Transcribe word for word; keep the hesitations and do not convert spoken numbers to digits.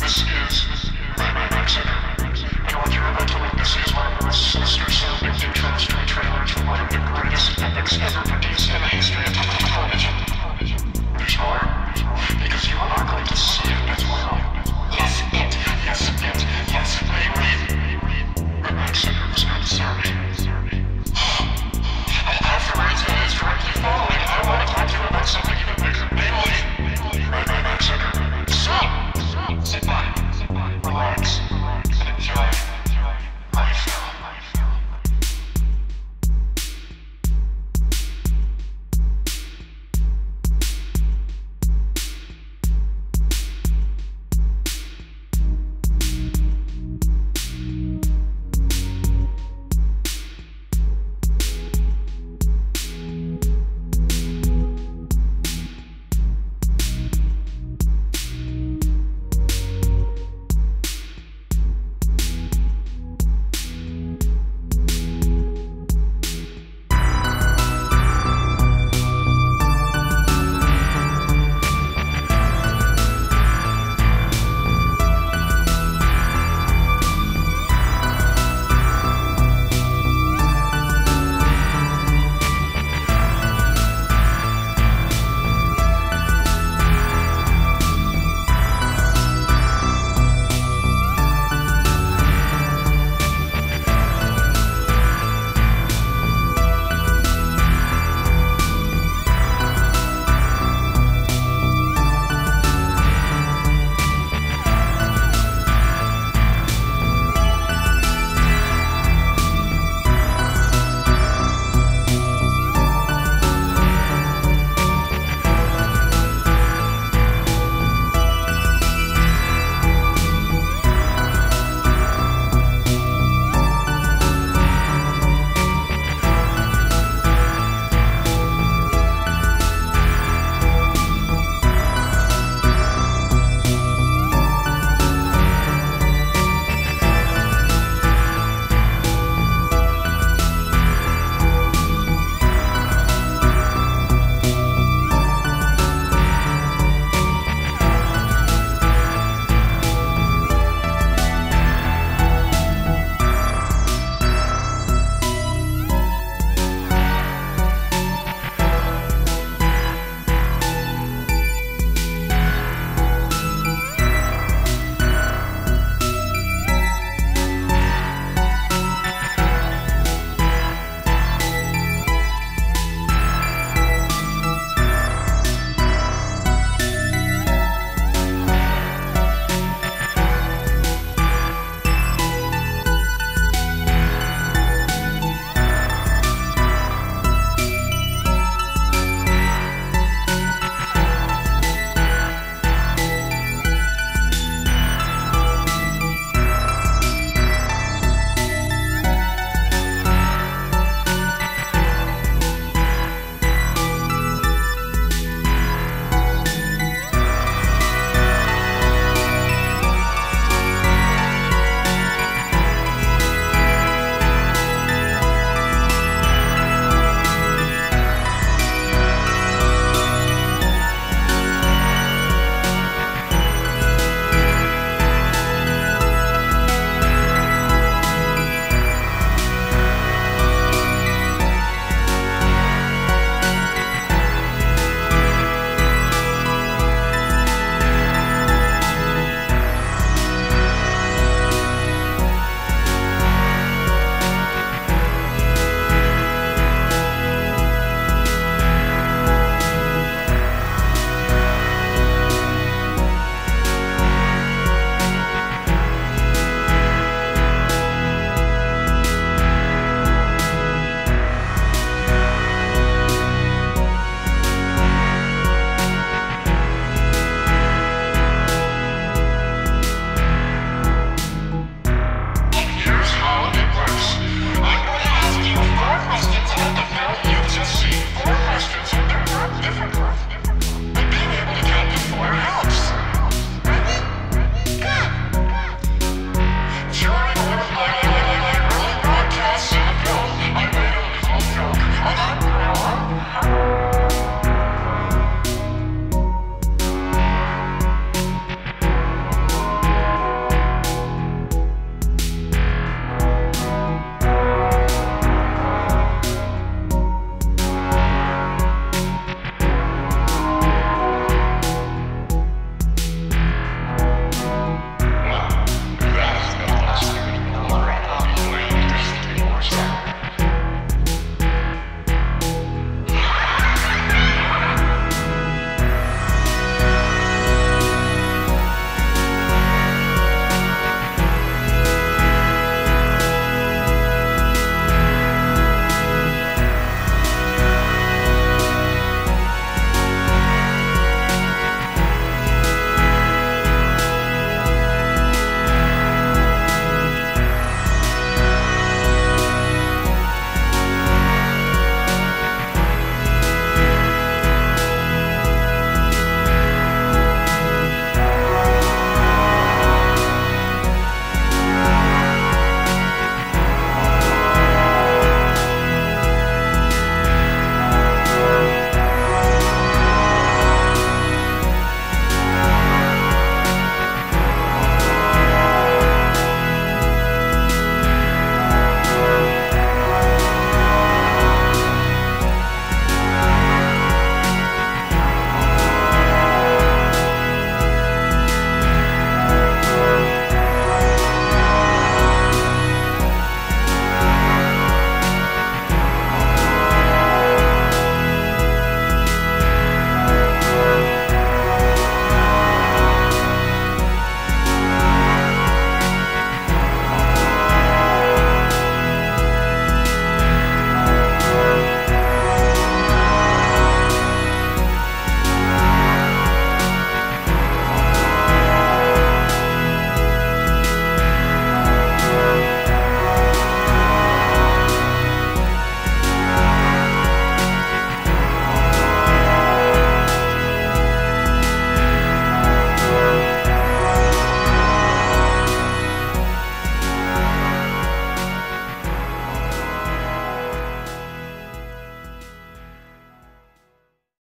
This is Nightmare Max Center. And what you're about to witness is one of the most sinister sounding intros to a trailer to one of the greatest epics ever produced in the history of television. There's more, because you are not going to see